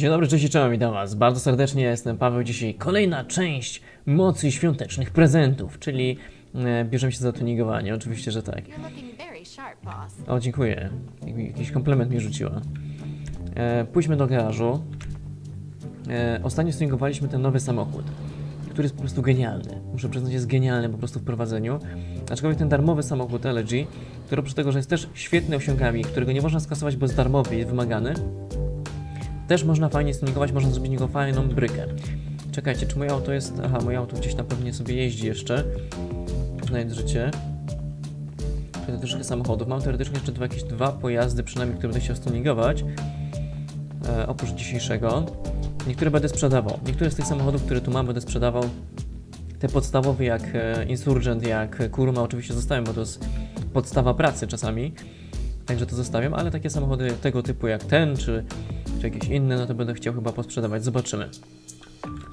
Dzień dobry, cześć i czołem, witam Was bardzo serdecznie, ja jestem Paweł. Dzisiaj kolejna część mocy świątecznych prezentów, czyli bierzemy się za tuningowanie, oczywiście, że tak. O, dziękuję. Jakiś komplement mi rzuciła. Pójdźmy do garażu. Ostatnio stuningowaliśmy ten nowy samochód, który jest po prostu genialny. Muszę przyznać, jest genialny po prostu w prowadzeniu. Aczkolwiek ten darmowy samochód LG, który oprócz tego, że jest też świetny osiągami, którego nie można skasować, bo jest darmowy, jest wymagany, też można fajnie stuningować, można zrobić niego fajną brykę. Czekajcie, czy moje auto jest... Aha, moje auto gdzieś na pewno sobie jeździ jeszcze. Znajdę życie. Teoretycznie samochodów. Mam teoretycznie jeszcze jakieś dwa pojazdy, przynajmniej, które będę chciał stuningować. Oprócz dzisiejszego. Niektóre będę sprzedawał. Niektóre z tych samochodów, które tu mam, będę sprzedawał. Te podstawowe, jak Insurgent, jak Kuruma, oczywiście zostawiam, bo to jest podstawa pracy czasami. Także to zostawiam, ale takie samochody tego typu jak ten, czy jakieś inne, no to będę chciał chyba posprzedawać. Zobaczymy.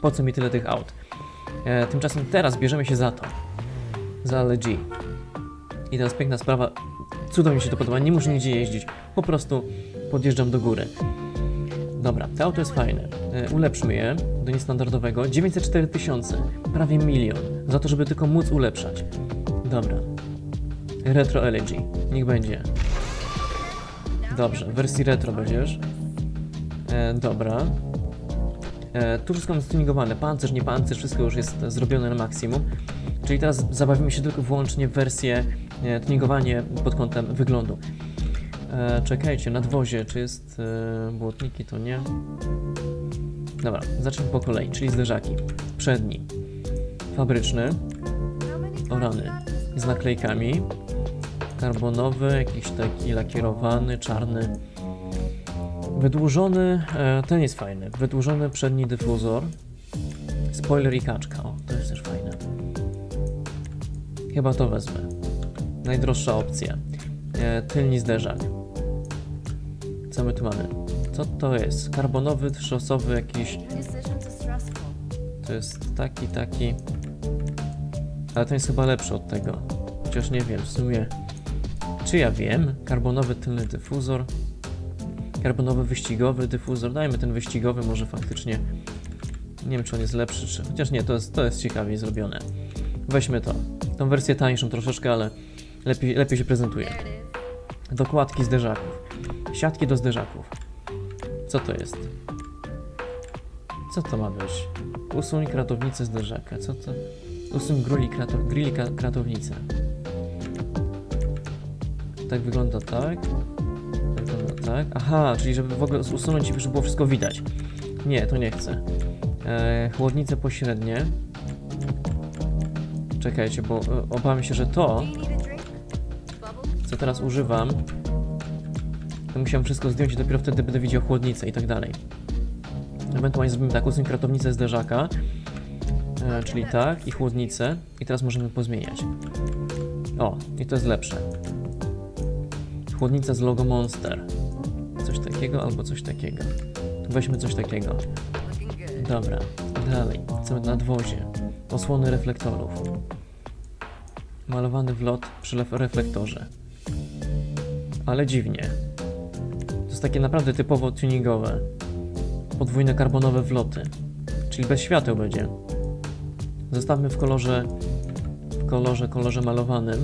Po co mi tyle tych aut? Tymczasem teraz bierzemy się za to. Za LG. I teraz piękna sprawa. Cudownie mi się to podoba. Nie muszę nigdzie jeździć. Po prostu podjeżdżam do góry. Dobra, to auto jest fajne. Ulepszmy je do niestandardowego. 904 000. Prawie milion. Za to, żeby tylko móc ulepszać. Dobra. Retro LG. Niech będzie. Dobrze. W wersji retro będziesz. Dobra. Tu wszystko jest stuningowane. Pancerz, nie pancerz, wszystko już jest zrobione na maksimum. Czyli teraz zabawimy się tylko wyłącznie w wersję tuningowanie pod kątem wyglądu. Czekajcie, nadwozie, czy jest błotniki, to nie. Dobra, zacznijmy po kolei, czyli zderzaki. Przedni, fabryczny, orany z naklejkami, karbonowy, jakiś taki lakierowany, czarny. Wydłużony, ten jest fajny, wydłużony przedni dyfuzor, spoiler i kaczka, o, to jest też fajne. Chyba to wezmę, najdroższa opcja, tylni zderzak. Co my tu mamy? Co to jest? Karbonowy, trzosowy jakiś, to jest taki, ale ten jest chyba lepszy od tego, chociaż nie wiem w sumie, czy ja wiem, karbonowy tylny dyfuzor. Karbonowy wyścigowy dyfuzor, dajmy ten wyścigowy, może faktycznie, nie wiem czy on jest lepszy, czy chociaż nie, to jest ciekawiej zrobione. Weźmy to, tą wersję tańszą troszeczkę, ale lepiej się prezentuje. Dokładki zderzaków, siatki do zderzaków. Co to jest? Co to ma być? Usuń kratownicę zderzaka, co to? Usuń grilli kratownicę. Tak wygląda, tak? Tak? Aha, czyli żeby w ogóle usunąć, żeby było wszystko widać. Nie, to nie chcę. Chłodnice pośrednie. Czekajcie, bo obawiam się, że to, co teraz używam, to musiałem wszystko zdjąć i dopiero wtedy będę widział chłodnicę i tak dalej. Ewentualnie zrobimy tak, usuń kratownicę zderzaka, czyli tak, i chłodnicę. I teraz możemy pozmieniać. O, i to jest lepsze. Chłodnica z logo MONSTER. Coś takiego albo coś takiego. Weźmy coś takiego. Dobra, dalej. Co nadwozie? Osłony reflektorów. Malowany wlot przy reflektorze. Ale dziwnie. To jest takie naprawdę typowo tuningowe. Podwójne karbonowe wloty. Czyli bez świateł będzie. Zostawmy w kolorze malowanym.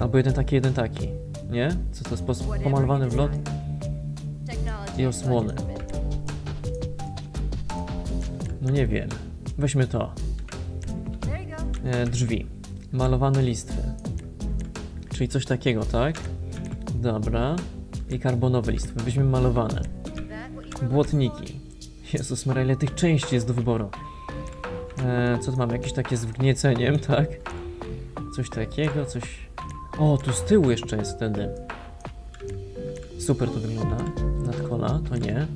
Albo jeden taki. Nie? Co to jest? Pomalowany wlot? I osłony. No nie wiem. Weźmy to. Drzwi. Malowane listwy. Czyli coś takiego, tak? Dobra. I karbonowe listwy. Weźmy malowane. Błotniki. Jezus Maria, ile tych części jest do wyboru. Co tu mamy? Jakieś takie z wgnieceniem, tak? Coś takiego, coś... O, tu z tyłu jeszcze jest wtedy. Super to wygląda. Nadkola, to nie.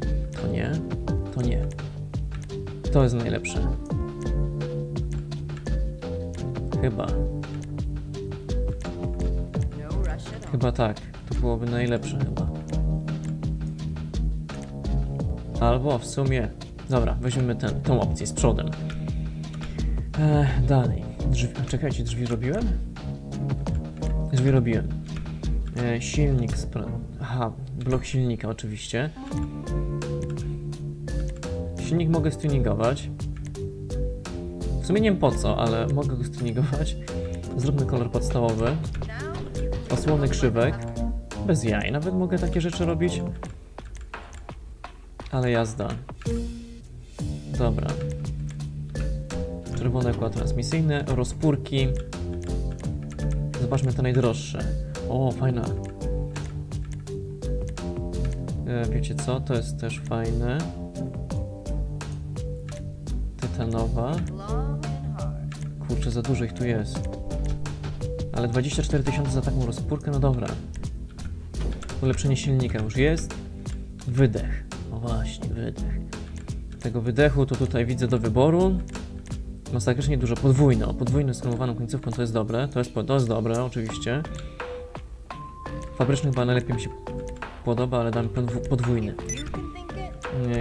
To jest najlepsze. Chyba tak. To byłoby najlepsze chyba. Albo w sumie... Dobra, weźmiemy tą opcję z przodem. Dalej. Drzwi... A czekajcie, drzwi robiłem? Drzwi robiłem. Silnik... Aha, blok silnika oczywiście. Silnik mogę streamingować. W sumie nie wiem po co, ale mogę go streamingować. Zróbmy kolor podstawowy. Osłony krzywek. Bez jaj, nawet mogę takie rzeczy robić. Ale jazda. Dobra. Czerwone koła transmisyjne, rozpórki. Zobaczmy te najdroższe. O, fajna. Wiecie co? To jest też fajne. Tytanowa. Kurczę, za dużo ich tu jest. Ale 24 tysiące za taką rozpórkę, no dobra. Ulepszenie silnika już jest. Wydech. O właśnie, wydech. Tego wydechu to tutaj widzę do wyboru. Masakrycznie dużo. Podwójne. O, podwójne z chromowaną końcówką to jest dobre. To jest dobre, oczywiście. Fabryczny chyba najlepiej mi się podoba, ale dam podwójny.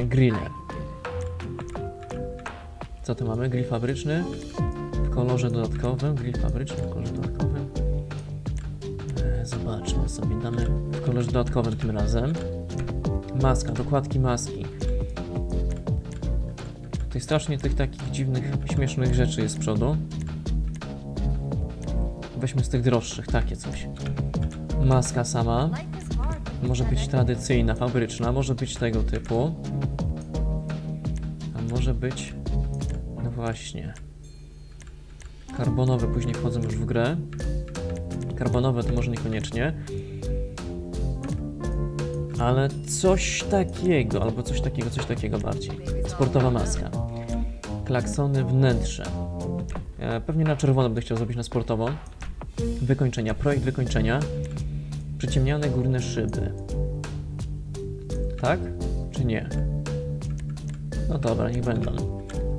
Griller. Co tu mamy? Grill fabryczny. W kolorze dodatkowym. Grill fabryczny w kolorze dodatkowym. Zobaczmy sobie. Damy w kolorze dodatkowym tym razem. Maska. Dokładki maski. Tutaj strasznie tych takich dziwnych, śmiesznych rzeczy jest z przodu. Weźmy z tych droższych. Takie coś. Maska sama. Może być tradycyjna, fabryczna. Może być tego typu. A może być... No właśnie. Karbonowe później wchodzą już w grę. Karbonowe to może niekoniecznie. Ale coś takiego, albo coś takiego bardziej. Sportowa maska. Klaksony, wnętrze. Pewnie na czerwono będę chciał zrobić na sportowo. Wykończenia, projekt wykończenia. Przyciemniane górne szyby. Tak? Czy nie? No dobra, niech będą.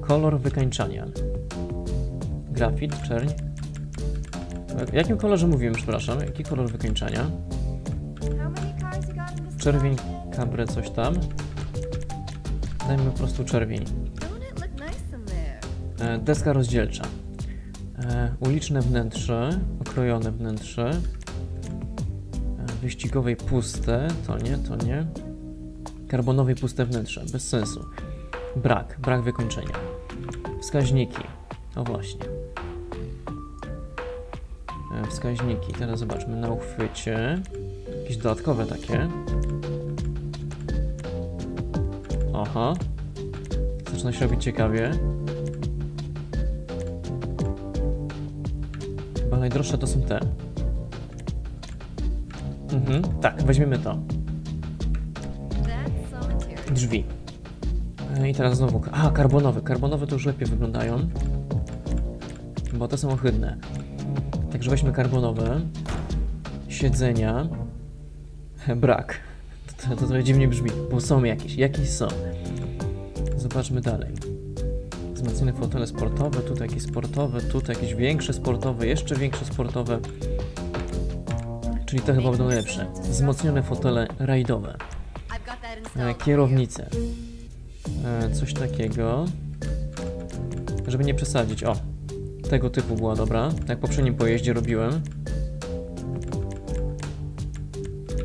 Kolor wykańczania. Grafit, czerń. O jakim kolorze mówiłem, przepraszam? Jaki kolor wykańczania? Czerwień, kambre, coś tam. Dajmy po prostu czerwień. Deska rozdzielcza. Uliczne wnętrze, okrojone wnętrze. Wyścigowej puste, to nie. Karbonowej puste wnętrze, bez sensu. Brak wykończenia. Wskaźniki, o właśnie. Wskaźniki, teraz zobaczmy na uchwycie. Jakieś dodatkowe takie. Aha. Zaczyna się robić ciekawie. Chyba najdroższe to są te. Mhm, tak, weźmiemy to. Drzwi. I teraz znowu... A, karbonowe. Karbonowe to już lepiej wyglądają. Bo te są ohydne. Także weźmy karbonowe. Siedzenia. Brak. To trochę dziwnie brzmi, bo są jakieś. Jakieś są. Zobaczmy dalej. Wzmocnione fotele sportowe. Tutaj jakieś sportowe. Tutaj jakieś większe sportowe. Jeszcze większe sportowe. Czyli te chyba będą lepsze. Wzmocnione fotele rajdowe. Kierownice. Coś takiego. Żeby nie przesadzić. O! Tego typu była dobra. Jak w poprzednim pojeździe robiłem.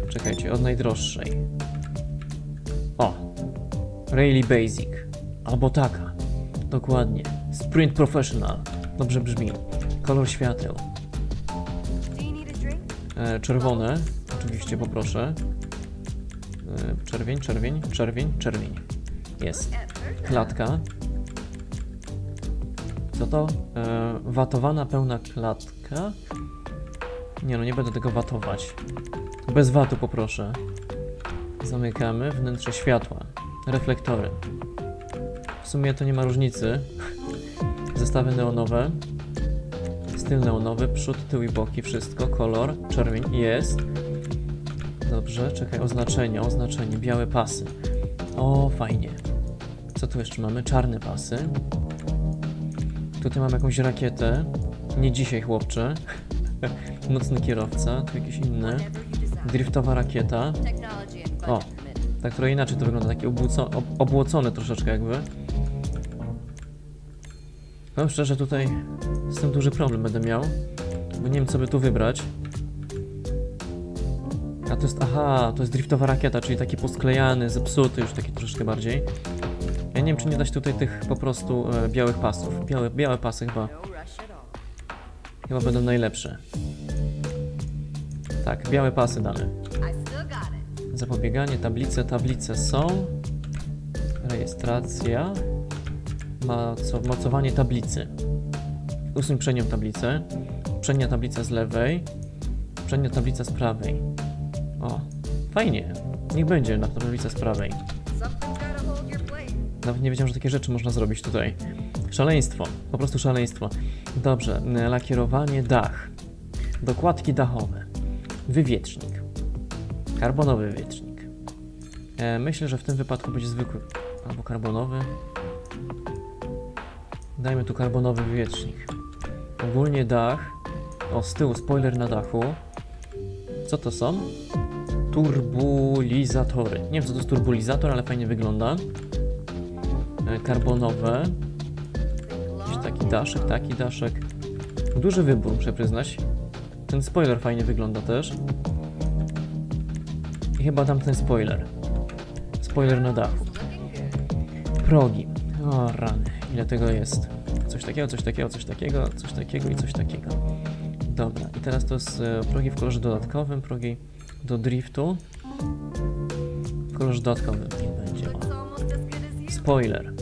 Czekajcie, od najdroższej. O! Rally Basic. Albo taka. Dokładnie. Sprint Professional. Dobrze brzmi. Kolor świateł. Czerwone. Oczywiście, poproszę. Czerwień, czerwień, czerwień, czerwień. Jest. Klatka. Co to? Watowana pełna klatka? Nie no, nie będę tego watować. Bez watu poproszę. Zamykamy. Wnętrze światła. Reflektory. W sumie to nie ma różnicy. Zestawy neonowe. Styl neonowy. Przód, tył i boki. Wszystko. Kolor. Czerwień. Jest. Dobrze. Czekaj. Oznaczenia. Oznaczenie. Białe pasy. O, fajnie. Co tu jeszcze mamy? Czarne pasy. Tutaj mamy jakąś rakietę. Nie dzisiaj, chłopcze. Nocny kierowca. Tu jakieś inne. Driftowa rakieta. O, tak trochę inaczej to wygląda. Takie obłocone troszeczkę jakby. Powiem szczerze, tutaj z tym duży problem będę miał. Bo nie wiem, co by tu wybrać. A to jest, aha, to jest driftowa rakieta, czyli taki posklejany, zepsuty już taki troszeczkę bardziej. Ja Ja nie wiem, czy nie dać tutaj tych po prostu białych pasów. Białe pasy chyba będą najlepsze. Tak, białe pasy damy. Zapobieganie, tablice są. Rejestracja. Mocowanie tablicy. Usuń przednią tablicę. Przednia tablica z lewej. Przednia tablica z prawej. O, fajnie. Niech będzie na tablica z prawej. Nawet nie wiedziałem, że takie rzeczy można zrobić tutaj. Szaleństwo, po prostu szaleństwo. Dobrze, lakierowanie, dach. Dokładki dachowe. Wywietrznik. Karbonowy wywietrznik. Myślę, że w tym wypadku będzie zwykły. Albo karbonowy. Dajmy tu karbonowy wywietrznik. Ogólnie dach. O, z tyłu spoiler na dachu. Co to są? Turbulizatory. Nie wiem, co to jest turbulizator, ale fajnie wygląda. Karbonowe. Jakiś taki daszek, Duży wybór, muszę przyznać. Ten spoiler fajnie wygląda też. I chyba tam ten spoiler. Spoiler na dachu. Progi. O rany, ile tego jest. Coś takiego i coś takiego. Dobra, i teraz to jest progi w kolorze dodatkowym, progi do driftu. W kolorze dodatkowym będzie. Spoiler.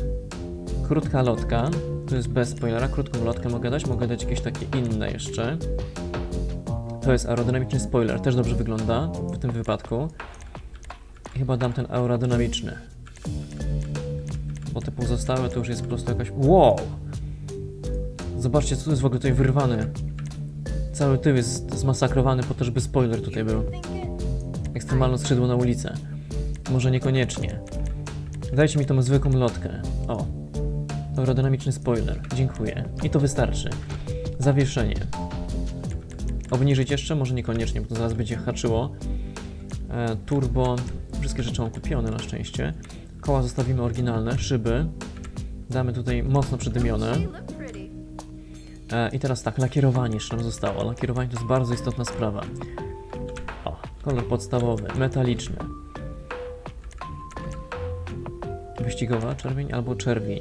Krótka lotka. To jest bez spoilera. Krótką lotkę mogę dać. Mogę dać jakieś takie inne jeszcze. To jest aerodynamiczny spoiler. Też dobrze wygląda w tym wypadku. Chyba dam ten aerodynamiczny. Bo te pozostałe to już jest po prostu jakaś... Wow! Zobaczcie, co tu jest w ogóle tutaj wyrwane. Cały tył jest zmasakrowany po to, żeby spoiler tutaj był. Ekstremalne skrzydło na ulicę. Może niekoniecznie. Dajcie mi tą zwykłą lotkę. O. Aerodynamiczny spoiler. Dziękuję. I to wystarczy. Zawieszenie. Obniżyć jeszcze? Może niekoniecznie, bo to zaraz będzie haczyło. Turbo. Wszystkie rzeczy mam kupione na szczęście. Koła zostawimy oryginalne. Szyby. Damy tutaj mocno przydymione. I teraz tak. Lakierowanie jeszcze nam zostało. Lakierowanie to jest bardzo istotna sprawa. O. Kolor podstawowy. Metaliczny. Wyścigowa, czerwień albo czerwień.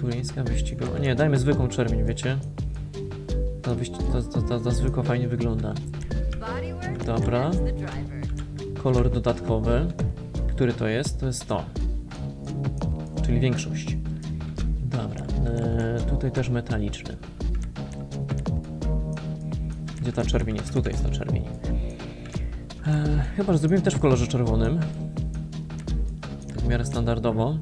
Turyńska, wyścigowa. Nie, dajmy zwykłą czerwień, wiecie? Ta zwykła fajnie wygląda. Dobra. Kolor dodatkowy. Który to jest? To jest to. Czyli większość. Dobra. Tutaj też metaliczny. Gdzie ta czerwień jest? Tutaj jest ta czerwień. Chyba, że zrobimy też w kolorze czerwonym. W miarę standardowo.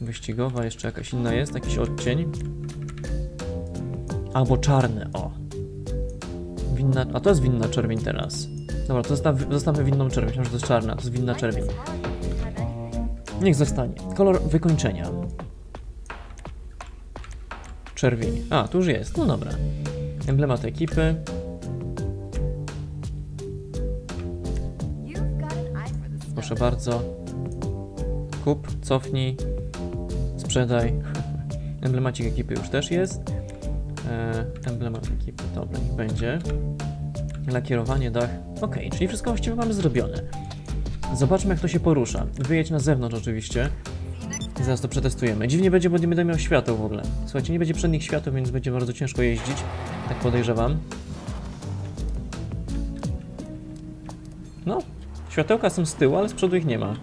Wyścigowa, jeszcze jakaś inna jest, jakiś odcień. Albo czarny, o. Winna, a to jest winna czerwień teraz. Dobra, to zostawmy winną czerwień, myślę, że to jest czarna, to jest winna czerwień. Niech zostanie. Kolor wykończenia. Czerwień. A, tu już jest, no dobra. Emblemat ekipy. Proszę bardzo. Kup, cofnij, sprzedaj. Emblemacik ekipy już też jest. Emblemat ekipy, dobra, niech będzie. Lakierowanie, dach. Ok, czyli wszystko właściwie mamy zrobione. Zobaczmy, jak to się porusza. Wyjedź na zewnątrz oczywiście. Zaraz to przetestujemy. Dziwnie będzie, bo nie będę miał świateł w ogóle. Słuchajcie, nie będzie przednich świateł, więc będzie bardzo ciężko jeździć. Tak podejrzewam. No, światełka są z tyłu, ale z przodu ich nie ma.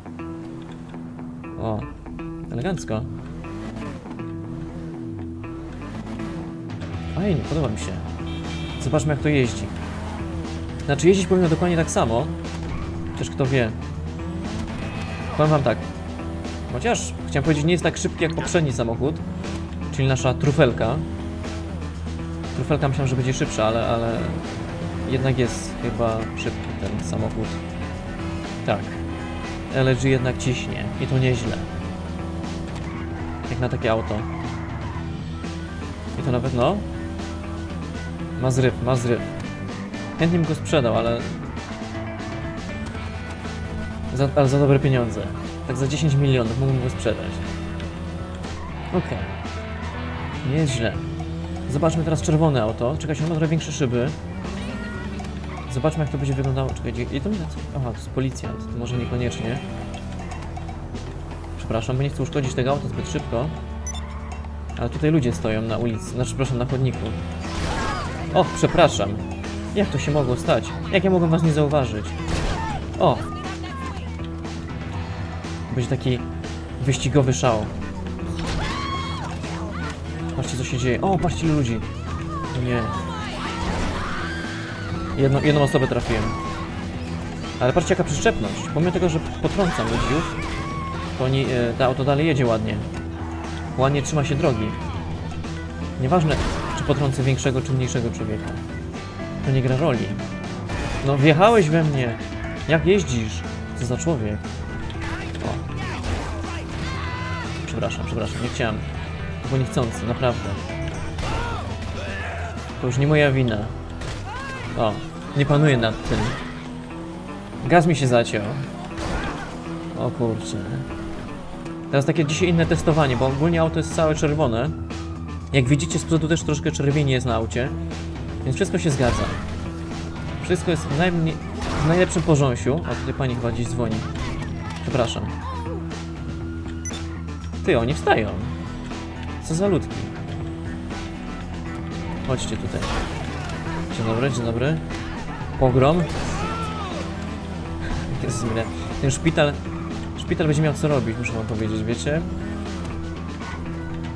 O, elegancko. Fajnie, podoba mi się. Zobaczmy, jak to jeździ. Znaczy, jeździć powinno dokładnie tak samo. Chociaż kto wie. Powiem wam tak. Chociaż, chciałem powiedzieć, nie jest tak szybki jak poprzedni samochód. Czyli nasza trufelka. Trufelka myślałem, że będzie szybsza, ale jednak jest chyba szybki ten samochód. Tak. LG jednak ciśnie i to nieźle. Jak na takie auto. I to nawet no. Ma zryw, ma zryw. Chętnie bym go sprzedał, ale... Ale za dobre pieniądze. Tak za 10 milionów mógłbym go sprzedać. Okej. Nieźle. Zobaczmy teraz czerwone auto. Czekajcie, on ma trochę większe szyby. Zobaczmy, jak to będzie wyglądało. Czekajcie, i to mi... Aha, to jest policja, to może niekoniecznie. Przepraszam, bo nie chcę uszkodzić tego auta zbyt szybko. Ale tutaj ludzie stoją na ulicy, znaczy przepraszam, na chodniku. Och, przepraszam. Jak to się mogło stać? Jak ja mogłem was nie zauważyć? O! Będzie taki wyścigowy szał. Patrzcie, co się dzieje. O, patrzcie, ilu ludzi. Nie. Jedną osobę trafiłem. Ale patrzcie, jaka przyczepność. Pomimo tego, że potrącam ludzi już, to nie, ta auto dalej jedzie ładnie. Ładnie trzyma się drogi. Nieważne, czy potrącę większego, czy mniejszego człowieka. To nie gra roli. No, wjechałeś we mnie. Jak jeździsz? Co za człowiek? O. Przepraszam, przepraszam, nie chciałem. To było niechcący, naprawdę. To już nie moja wina. O, nie panuję nad tym. Gaz mi się zaciął. O kurczę. Teraz takie dzisiaj inne testowanie, bo ogólnie auto jest całe czerwone. Jak widzicie, z przodu też troszkę czerwieni jest na aucie. Więc wszystko się zgadza. Wszystko jest w najlepszym porządku. O, tutaj pani chyba gdzieś dzwoni. Przepraszam. Ty, oni wstają. Co za ludki. Chodźcie tutaj. Dzień dobry, dzień dobry. Pogrom. Jezus, ten szpital... Szpital będzie miał co robić, muszę wam powiedzieć, wiecie?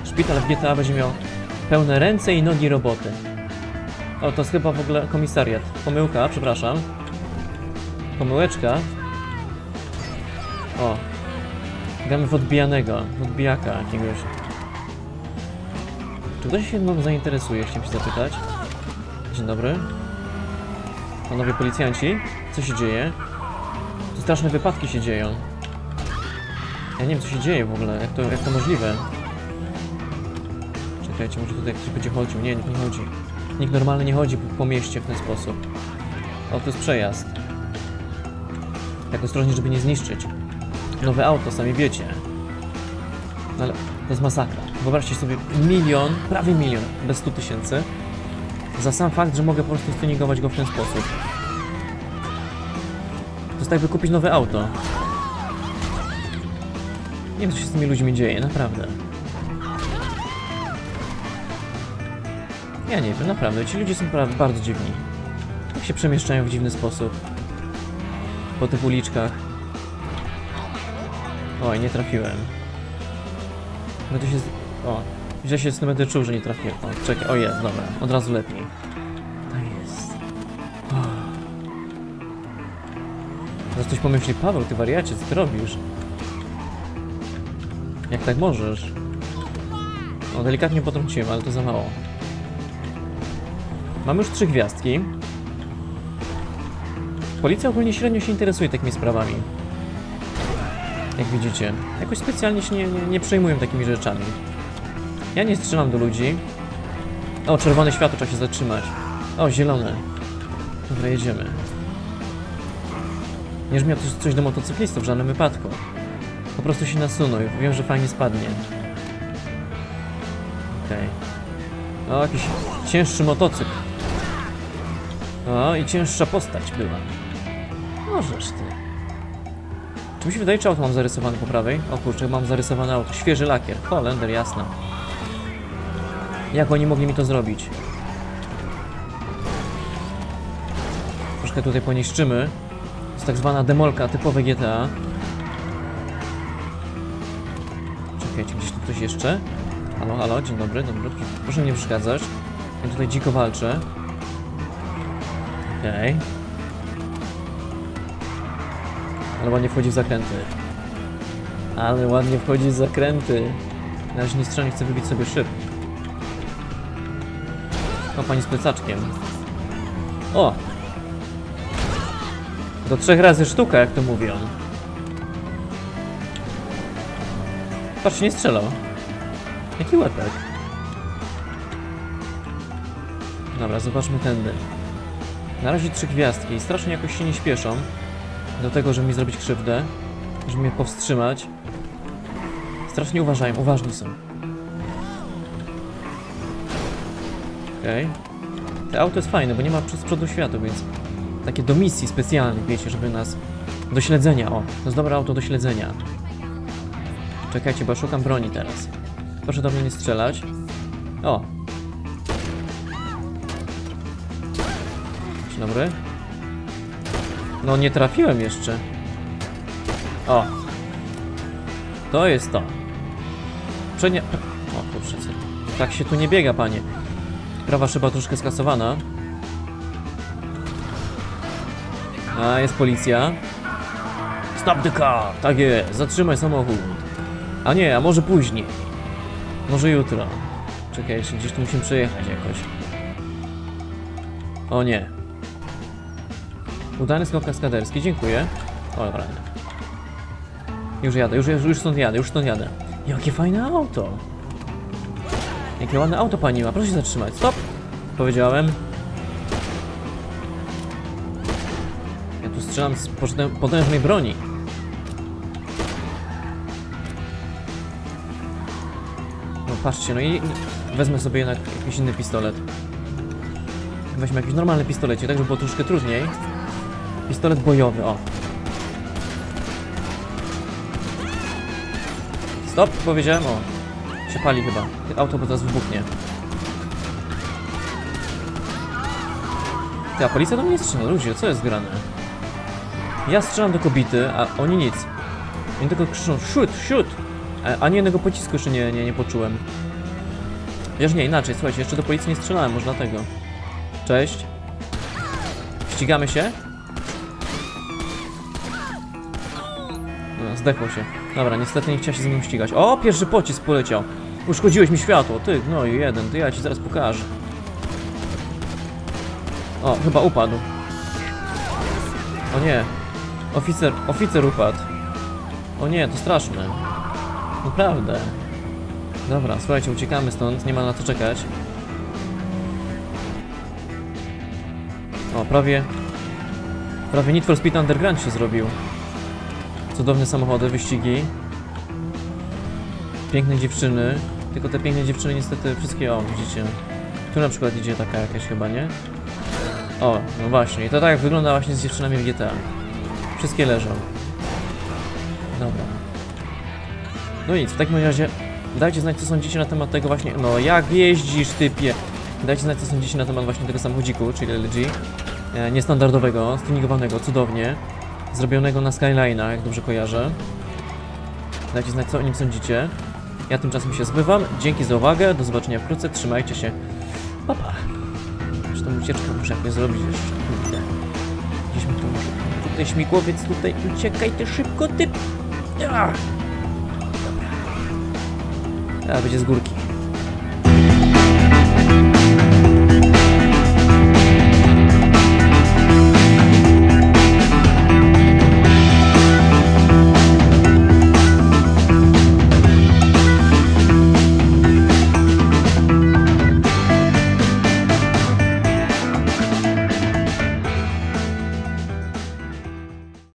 Szpital w GTA będzie miał pełne ręce i nogi roboty. O, to jest chyba w ogóle komisariat. Pomyłka, przepraszam. Pomyłeczka. O. Gramy w odbijanego, w odbijaka jakiegoś. Czy ktoś się mną zainteresuje, chciałem się zapytać? Dzień dobry. Panowie policjanci, co się dzieje? Tu straszne wypadki się dzieją. Ja nie wiem, co się dzieje w ogóle, jak to możliwe? Czekajcie, może tutaj ktoś będzie chodził. Nie, nikt nie chodzi. Nikt normalny nie chodzi po mieście w ten sposób. O, to jest przejazd. Tak ostrożnie, żeby nie zniszczyć. Nowe auto, sami wiecie. No ale to jest masakra. Wyobraźcie sobie milion, prawie milion, bez 100 tysięcy. Za sam fakt, że mogę po prostu stuningować go w ten sposób. To jest tak, by kupić nowe auto. Nie wiem, co się z tymi ludźmi dzieje, naprawdę. Ja nie wiem, naprawdę. Ci ludzie są bardzo dziwni. Tak się przemieszczają w dziwny sposób. Po tych uliczkach. Oj, nie trafiłem. Będę się... O, źle się z tym będę czuł, że nie trafiłem. O, czekaj, o jest, dobra. Od razu lepiej. Tak jest. Zaraz ktoś pomyśli, Paweł, ty wariacie, co ty robisz? Jak tak możesz? No, delikatnie potrąciłem, ale to za mało. Mamy już 3 gwiazdki. Policja ogólnie średnio się interesuje takimi sprawami. Jak widzicie. Jakoś specjalnie się nie przejmują takimi rzeczami. Ja nie strzelam do ludzi. O, czerwone światło, trzeba się zatrzymać. O, zielone. Dobra, jedziemy. Nie brzmiało coś do motocyklistów w żadnym wypadku. Po prostu się nasunął. Wiem, że fajnie spadnie. Okej. Okay. O, jakiś cięższy motocykl. O, i cięższa postać była. Możesz ty. Czy mi się wydaje, czy auto mam zarysowane po prawej? O kurczę, mam zarysowane auto. Świeży lakier. Holender, jasne. Jak oni mogli mi to zrobić? Troszkę tutaj poniszczymy. To jest tak zwana demolka, typowe GTA. Gdzieś tu ktoś jeszcze? Halo, halo, dzień dobry, dobry. Proszę mnie przeszkadzać. Ja tutaj dziko walczę. Okej. Okay. Ale ładnie wchodzi w zakręty. Ale ładnie wchodzi w zakręty. Na razie nie strzelę, chcę wybić sobie szyb. O, pani z plecaczkiem. O! Do 3 razy sztuka, jak to mówią. Patrzcie, nie strzelał. Jaki łepek. Dobra, zobaczmy tędy. Na razie 3 gwiazdki i strasznie jakoś się nie śpieszą do tego, żeby mi zrobić krzywdę, żeby mnie powstrzymać. Strasznie uważają, uważni są. Okej. Okay. To auto jest fajne, bo nie ma z przodu światła, więc takie do misji specjalnych, wiecie, żeby nas... Do śledzenia, o. To jest dobre auto do śledzenia. Czekajcie, bo szukam broni teraz. Proszę do mnie nie strzelać. O! Dzień dobry. No nie trafiłem jeszcze. O! To jest to. Przenie... O kurczę, tak się tu nie biega, panie. Prawa szyba troszkę skasowana. A, jest policja. Stop the car! Tak jest, zatrzymaj samochód. A nie, a może później. Może jutro. Czekaj, jeszcze gdzieś tu musimy przejechać jakoś. O nie. Udany skok kaskaderski, dziękuję. O, dobra. Już stąd jadę. Jakie fajne auto. Jakie ładne auto pani ma, proszę się zatrzymać. Stop! Powiedziałem. Ja tu strzelam z potężnej broni. No patrzcie, no i wezmę sobie jednak jakiś inny pistolet. Weźmy jakiś normalny pistolecie, tak żeby było troszkę trudniej. Pistolet bojowy, o. Stop, powiedziałem, o. Się pali chyba. Auto teraz wybuchnie. Ty, a policja do mnie strzela. Ludzie, co jest grane? Ja strzelam do kobity, a oni nic. Oni tylko krzyczą, shoot, shoot! Ani jednego pocisku jeszcze nie poczułem. Wiesz, nie, inaczej, słuchajcie, jeszcze do policji nie strzelałem, może dlatego. Cześć. Ścigamy się? Zdechło się. Dobra, niestety nie chciałem się z nim ścigać. O, pierwszy pocisk poleciał. Uszkodziłeś mi światło, ty, no i jeden, ty, ja ci zaraz pokażę. O, chyba upadł. O nie. Oficer upadł. O nie, to straszne. Naprawdę. Dobra, słuchajcie, uciekamy stąd, nie ma na co czekać. O, prawie... Prawie Need for Speed Underground się zrobił. Cudowne samochody, wyścigi. Piękne dziewczyny. Tylko te piękne dziewczyny niestety wszystkie, o, widzicie. Tu na przykład idzie taka jakaś chyba, nie? O, no właśnie. I to tak wygląda właśnie z dziewczynami w GTA. Wszystkie leżą. Dobra. No nic, w takim razie dajcie znać, co sądzicie na temat tego właśnie... No, jak jeździsz, typie? Dajcie znać, co sądzicie na temat właśnie tego samochodziku, czyli LG. Niestandardowego, stuningowanego, cudownie. Zrobionego na Skyline'a, jak dobrze kojarzę. Dajcie znać, co o nim sądzicie. Ja tymczasem się zbywam. Dzięki za uwagę, do zobaczenia wkrótce, trzymajcie się. Pa, pa. Czy tą ucieczkę muszę jakoś zrobić jeszcze? Gdzieś mi tu muszę... Tutaj śmigłowiec, tutaj uciekaj, ty szybko, ty... Dobra. Teraz będzie z górki.